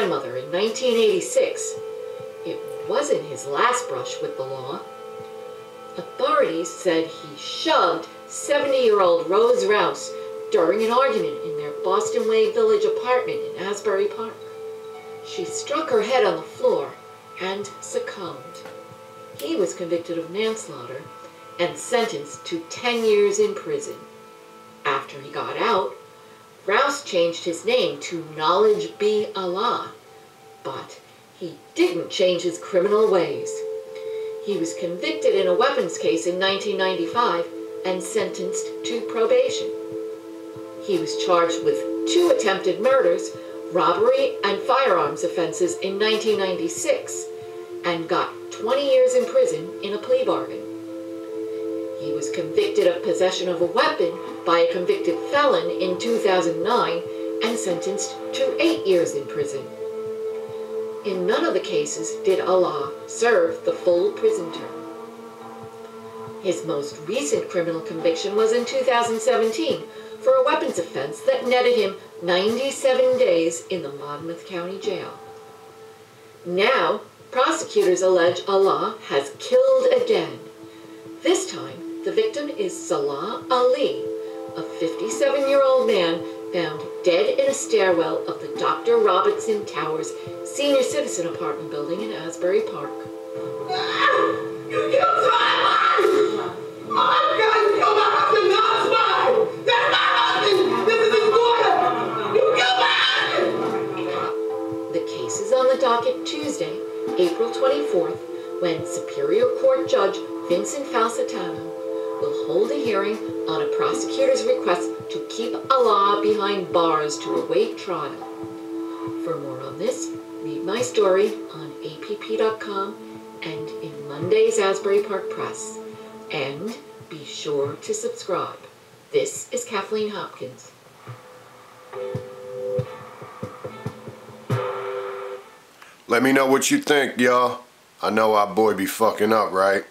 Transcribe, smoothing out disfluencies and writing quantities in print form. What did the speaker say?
grandmother in 1986, it wasn't his last brush with the law. Authorities said he shoved 70-year-old Rose Rouse during an argument in their Boston Way Village apartment in Asbury Park. She struck her head on the floor and succumbed. He was convicted of manslaughter and sentenced to 10 years in prison. After he got out, Rouse changed his name to Knowledge Born Allah, but he didn't change his criminal ways. He was convicted in a weapons case in 1995 and sentenced to probation. He was charged with 2 attempted murders, robbery, and firearms offenses in 1996 and got 20 years in prison in a plea bargain. He was convicted of possession of a weapon by a convicted felon in 2009 and sentenced to 8 years in prison. In none of the cases did Allah serve the full prison term. His most recent criminal conviction was in 2017 for a weapons offense that netted him 97 days in the Monmouth County Jail. Now, prosecutors allege Allah has killed again. This time, the victim is Salah Ali, a 57-year-old man found dead in a stairwell of the Dr. Robinson Towers senior citizen apartment building in Asbury Park. You killed someone! I've got to go back to my husband! That's my husband! This is his daughter! You killed my husband! The case is on the docket Tuesday, April 24th, when Superior Court Judge Vincent Falsitalo will hold a hearing on a prosecutor's request to keep Allah behind bars to await trial. For more on this, read my story on app.com and in Monday's Asbury Park Press. And be sure to subscribe. This is Kathleen Hopkins. Let me know what you think, y'all. I know our boy be fucking up, right?